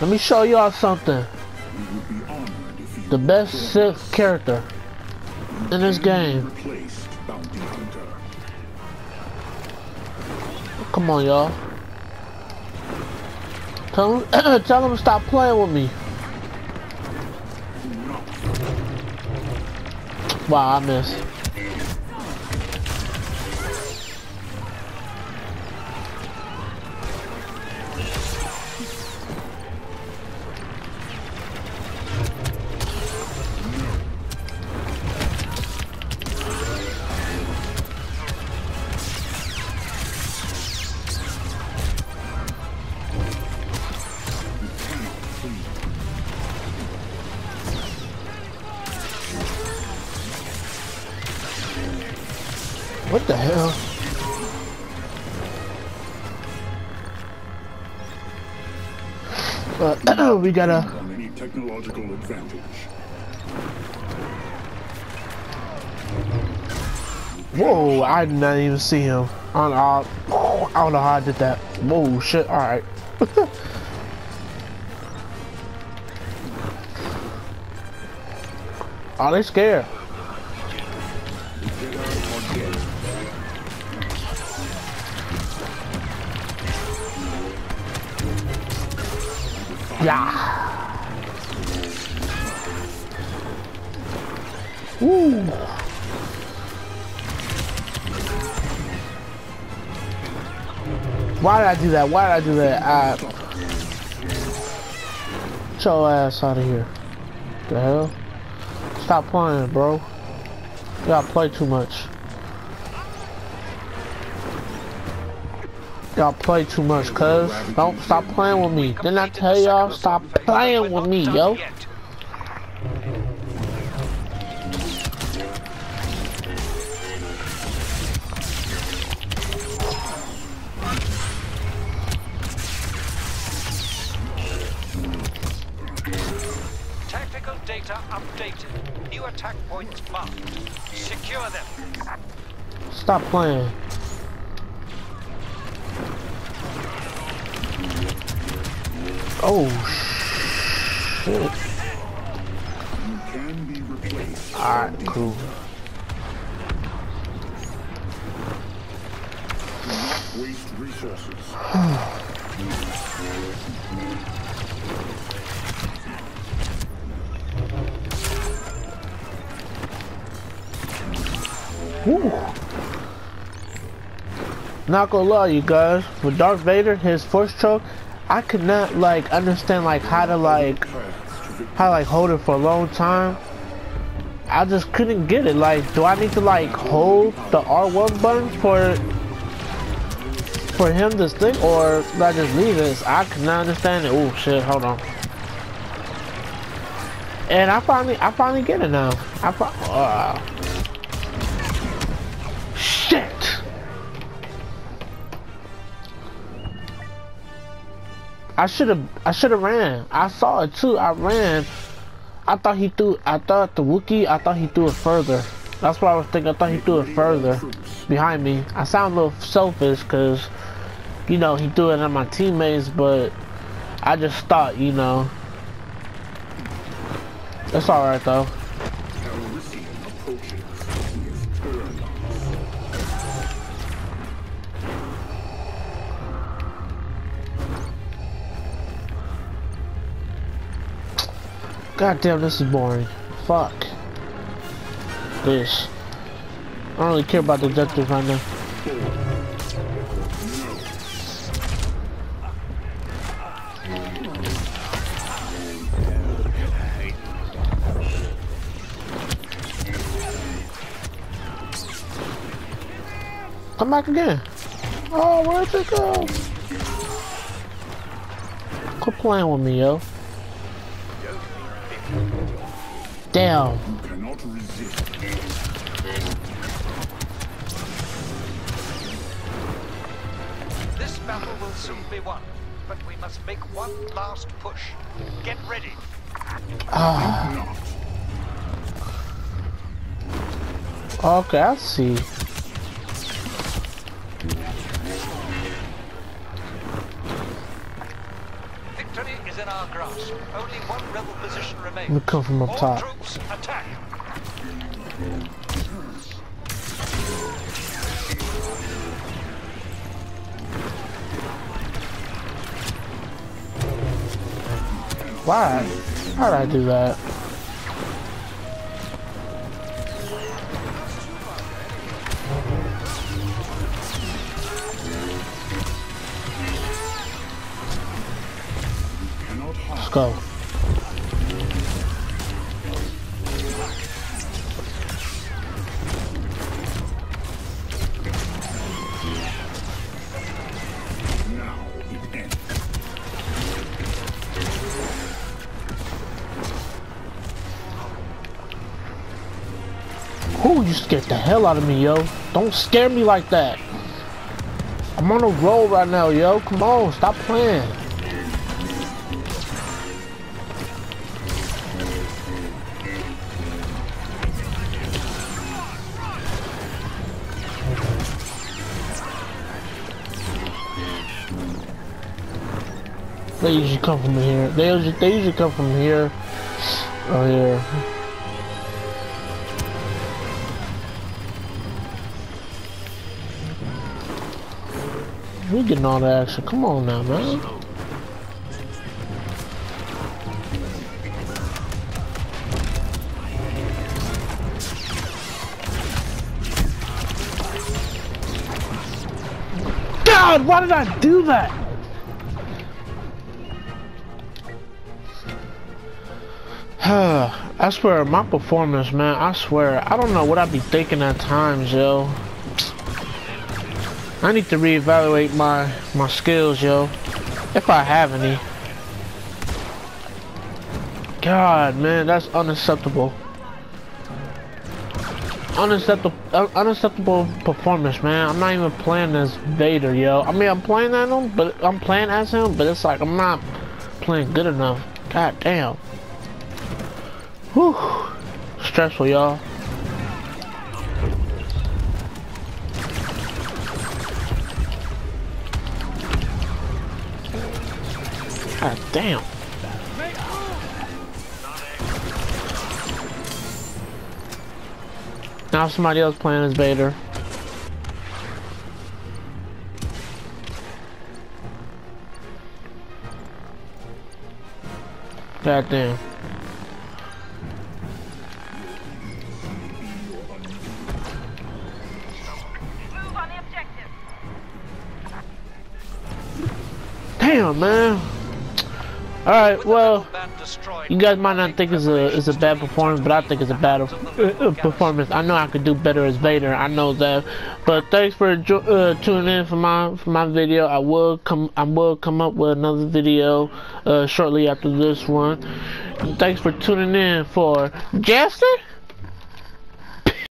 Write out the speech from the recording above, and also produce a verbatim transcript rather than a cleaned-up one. Let me show y'all something. The best Sith character in this game. Come on, y'all. Tell him, tell him to stop playing with me. Wow, I missed. What the hell? Uh, we got a technological advantage. Whoa! I did not even see him. I don't know how, I don't know how I did that. Whoa! Shit! All right. Oh, they scared. Yeah. Woo. Why did I do that? Why did I do that? I... Get your ass out of here. What the hell? Stop playing, bro. You gotta play too much. Y'all play too much, cuz. Don't stop playing with me. Didn't I tell y'all stop playing with me, yo? Tactical data updated. New attack points marked. Secure them. Stop playing. Oh shit. You can be replaced. Alright, cool. Do not waste resources. Woo. Not gonna lie, you guys, with Darth Vader, his force choke, I could not like understand like how to like how to, like hold it for a long time. I just couldn't get it. Like, do I need to like hold the R one button for for him to stick, or do I just leave it? I could not understand it. Oh shit! Hold on. And I finally I finally get it now. I fi uh. Shit. I should have, I should have ran. I saw it too. I ran. I thought he threw. I thought the Wookiee. I thought he threw it further. That's what I was thinking. I thought he threw it further behind me. I sound a little selfish because, you know, he threw it at my teammates. But I just thought, you know, it's all right though. God damn, this is boring. Fuck this. I don't really care about the objectives right now. Come back again. Oh, where'd it go? Quit playing with me, yo. Damn. You cannot resist. This battle will soon be won, but we must make one last push. Get ready. Ah. Okay, I see. Victory is in our grounds. Only one rebel position remains. Look up from up top. All troops attack. Why? How'd I do that? Let's go. Ooh, you scared the hell out of me, yo. Don't scare me like that. I'm on a roll right now, yo. Come on, stop playing. They usually come from here. They usually, they usually come from here. Oh, yeah. We're getting all the action. Come on now, man. God, why did I do that? I swear, my performance, man. I swear, I don't know what I be thinking at times, yo. I need to reevaluate my my skills, yo, if I have any. God, man, that's unacceptable. Unacceptable, uh, unacceptable performance, man. I'm not even playing as Vader, yo. I mean, I'm playing as him, but I'm playing as him, but it's like I'm not playing good enough. God damn. Whew. Stressful, y'all. God damn. Now somebody else playing as Vader. God damn. Move on the objective. Damn, man. Alright, well, you guys might not think it's a, it's a bad performance, but I think it's a bad uh, performance. I know I could do better as Vader, I know that. But thanks for uh, tuning in for my for my video. I will come I will come up with another video uh, shortly after this one. Thanks for tuning in for Jeeessie.